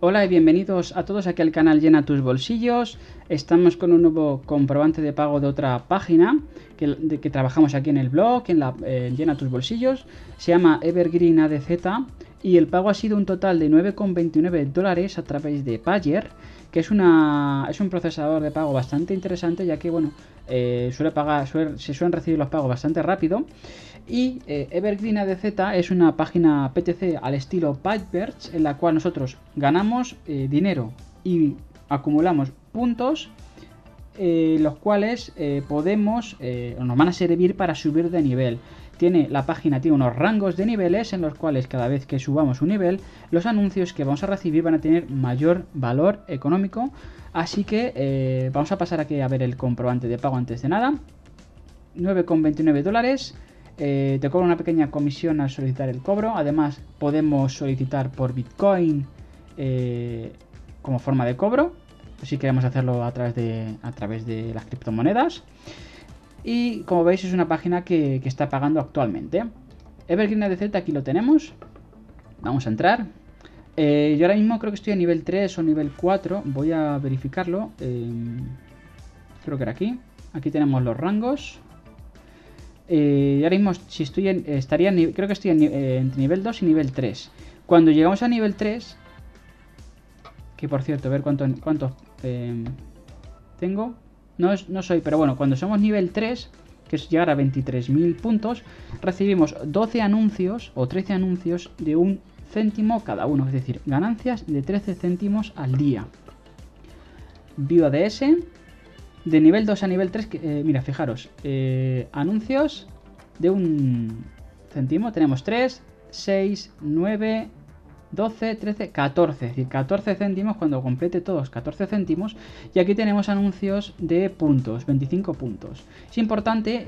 Hola y bienvenidos a todos aquí al canal Llena Tus Bolsillos. Estamos con un nuevo comprobante de pago de otra página que trabajamos aquí en el blog, en la Llena Tus Bolsillos. Se llama Evergreen ADZ y el pago ha sido un total de $9,29 a través de Payeer, que es un procesador de pago bastante interesante, ya que bueno, se suelen recibir los pagos bastante rápido. Y Evergreen ADZ es una página PTC al estilo Paidvert, en la cual nosotros ganamos dinero y acumulamos puntos, los cuales nos van a servir para subir de nivel. La página tiene unos rangos de niveles en los cuales cada vez que subamos un nivel, los anuncios que vamos a recibir van a tener mayor valor económico. Así que vamos a pasar aquí a ver el comprobante de pago antes de nada. $9,29. Te cobra una pequeña comisión al solicitar el cobro. Además, podemos solicitar por Bitcoin como forma de cobro, si queremos hacerlo a través de las criptomonedas. Y como veis, es una página que está pagando actualmente. Evergreen ADZ, aquí lo tenemos. Vamos a entrar. Yo ahora mismo creo que estoy a nivel 3 o nivel 4. Voy a verificarlo. Creo que era aquí. Aquí tenemos los rangos. Ahora mismo si estoy creo que estoy entre nivel 2 y nivel 3. Cuando llegamos a nivel 3, que por cierto, a ver cuántos tengo. No soy, pero bueno, cuando somos nivel 3, que es llegar a 23.000 puntos, recibimos 12 anuncios o 13 anuncios de 1 céntimo cada uno. Es decir, ganancias de 13 céntimos al día. View ADS. De nivel 2 a nivel 3, mira, fijaros, anuncios de 1 céntimo, tenemos 3, 6, 9, 12, 13, 14, es decir, 14 céntimos cuando complete todos, 14 céntimos, y aquí tenemos anuncios de puntos, 25 puntos. Es importante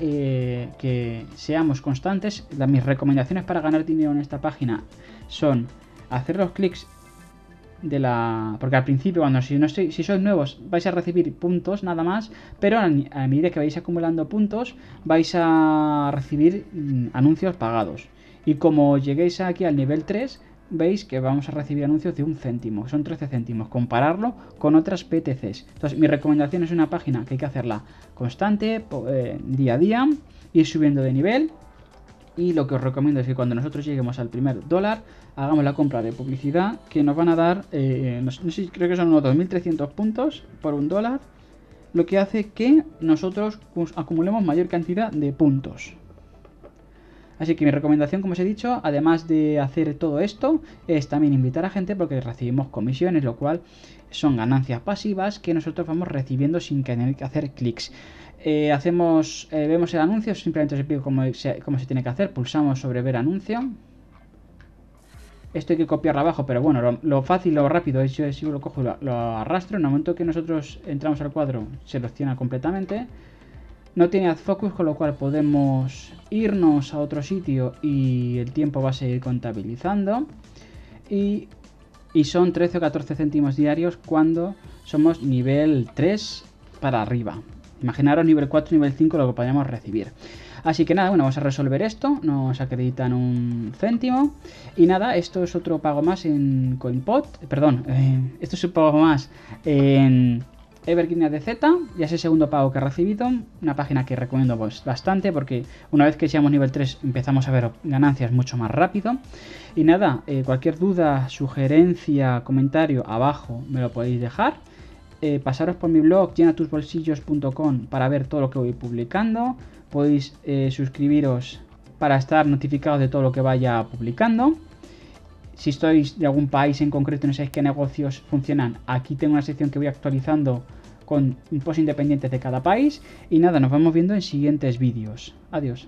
que seamos constantes. Mis recomendaciones para ganar dinero en esta página son hacer los clics porque al principio, si sois nuevos, vais a recibir puntos nada más, pero a medida que vais acumulando puntos vais a recibir anuncios pagados, y como lleguéis aquí al nivel 3 veis que vamos a recibir anuncios de 1 céntimo, son 13 céntimos, compararlo con otras PTCs. Entonces mi recomendación es una página que hay que hacerla constante, día a día, ir subiendo de nivel. Y lo que os recomiendo es que cuando nosotros lleguemos al primer $1, hagamos la compra de publicidad, que nos van a dar, creo que son unos 2.300 puntos por $1, lo que hace que nosotros acumulemos mayor cantidad de puntos. Así que mi recomendación, como os he dicho, además de hacer todo esto, es también invitar a gente, porque recibimos comisiones, lo cual son ganancias pasivas que nosotros vamos recibiendo sin tener que hacer clics. Vemos el anuncio, simplemente os explico cómo se tiene que hacer. Pulsamos sobre ver anuncio. Esto hay que copiarlo abajo, pero bueno, lo fácil, lo rápido, si yo lo cojo y lo arrastro, en el momento que nosotros entramos al cuadro se selecciona completamente. No tiene ad focus, con lo cual podemos irnos a otro sitio y el tiempo va a seguir contabilizando. Y son 13 o 14 céntimos diarios cuando somos nivel 3 para arriba. Imaginaros nivel 4, nivel 5, lo que podríamos recibir. Así que nada, bueno, vamos a resolver esto. Nos acreditan 1 céntimo. Y nada, esto es otro pago más en CoinPot. Perdón, esto es un pago más en Evergreen ADZ. Ya es el segundo pago que he recibido. Una página que recomiendo bastante, porque una vez que seamos nivel 3 empezamos a ver ganancias mucho más rápido. Y nada, cualquier duda, sugerencia, comentario abajo me lo podéis dejar. Pasaros por mi blog llenatusbolsillos.com para ver todo lo que voy publicando. Podéis suscribiros para estar notificados de todo lo que vaya publicando. Si sois de algún país en concreto y no sabéis qué negocios funcionan, aquí tengo una sección que voy actualizando con posts independientes de cada país. Y nada, nos vamos viendo en siguientes vídeos. Adiós.